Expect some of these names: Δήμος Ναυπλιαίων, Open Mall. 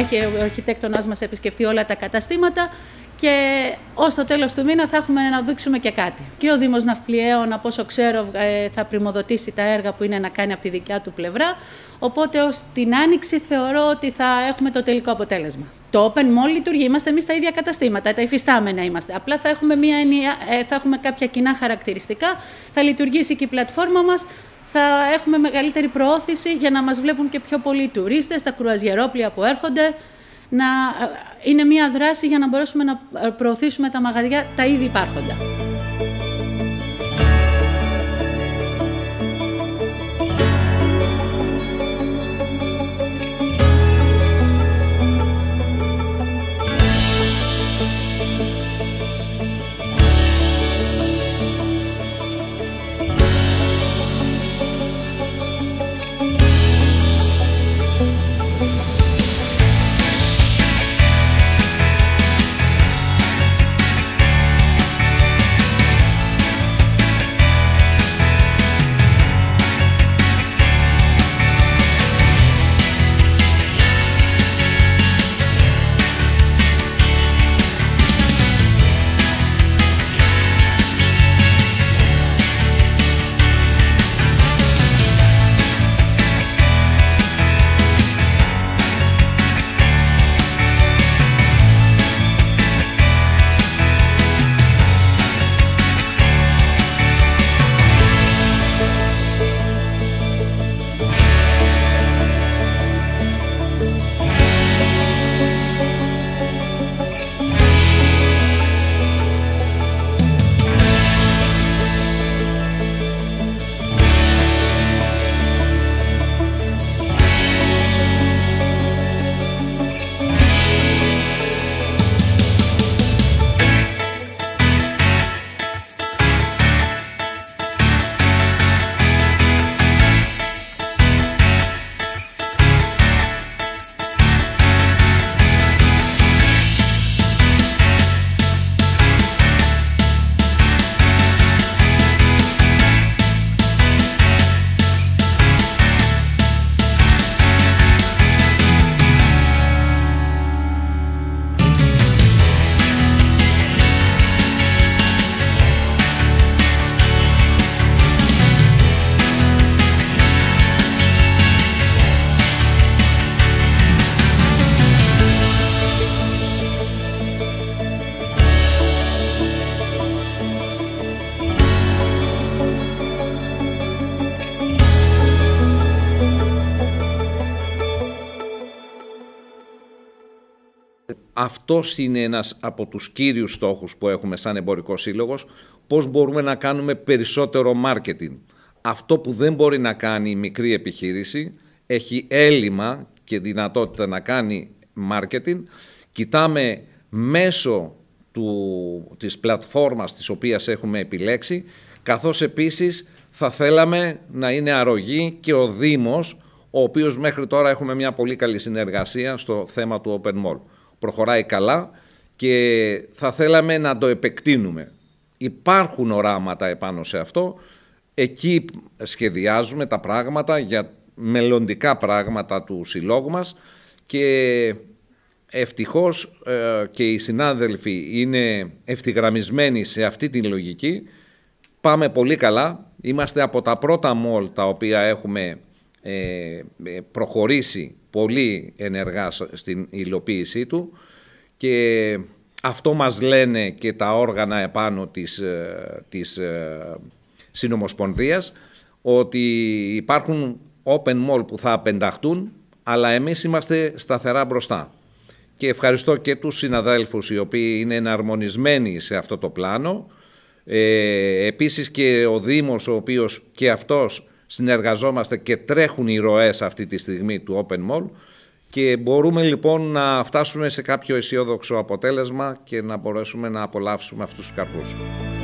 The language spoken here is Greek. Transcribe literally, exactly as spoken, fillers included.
έχει ο αρχιτέκτονας μας επισκεφτεί όλα τα καταστήματα και ως το τέλος του μήνα θα έχουμε να δείξουμε και κάτι. Και ο Δήμος Ναυπλιαίων, από όσο ξέρω, θα πρημοδοτήσει τα έργα που είναι να κάνει από τη δικιά του πλευρά, οπότε ως την Άνοιξη θεωρώ ότι θα έχουμε το τελικό αποτέλεσμα. Το Open Mall λειτουργεί, είμαστε εμείς τα ίδια καταστήματα, τα υφιστάμενα είμαστε. Απλά θα έχουμε, μια ενιαία, θα έχουμε κάποια κοινά χαρακτηριστικά, θα λειτουργήσει και η πλατφόρμα μας, θα έχουμε μεγαλύτερη προώθηση για να μας βλέπουν και πιο πολλοί τουρίστες, τα κρουαζιερόπλια που έρχονται. Να είναι μια δράση για να μπορέσουμε να προωθήσουμε τα μαγαζιά τα ήδη υπάρχοντα. Αυτός είναι ένας από τους κύριους στόχους που έχουμε σαν εμπορικό σύλλογος, πώς μπορούμε να κάνουμε περισσότερο μάρκετινγκ. Αυτό που δεν μπορεί να κάνει η μικρή επιχείρηση, έχει έλλειμμα και δυνατότητα να κάνει μάρκετινγκ. Κοιτάμε μέσω του, της πλατφόρμας της οποίας έχουμε επιλέξει, καθώς επίσης θα θέλαμε να είναι αρρωγή και ο Δήμος, ο οποίος μέχρι τώρα έχουμε μια πολύ καλή συνεργασία στο θέμα του Open Mall. Προχωράει καλά και θα θέλαμε να το επεκτείνουμε. Υπάρχουν οράματα επάνω σε αυτό. Εκεί σχεδιάζουμε τα πράγματα για μελλοντικά πράγματα του συλλόγου μας και ευτυχώς ε, και οι συνάδελφοι είναι ευθυγραμμισμένοι σε αυτή τη λογική. Πάμε πολύ καλά. Είμαστε από τα πρώτα μολ τα οποία έχουμε ε, προχωρήσει πολύ ενεργά στην υλοποίησή του και αυτό μας λένε και τα όργανα επάνω της, της Συνομοσπονδίας, ότι υπάρχουν open mall που θα απενταχτούν, αλλά εμείς είμαστε σταθερά μπροστά. Και ευχαριστώ και τους συναδέλφους οι οποίοι είναι εναρμονισμένοι σε αυτό το πλάνο. Ε, επίσης και ο Δήμος, ο οποίος και αυτός συνεργαζόμαστε και τρέχουν οι ροές αυτή τη στιγμή του Open Mall και μπορούμε λοιπόν να φτάσουμε σε κάποιο αισιόδοξο αποτέλεσμα και να μπορέσουμε να απολαύσουμε αυτούς τους καρπούς.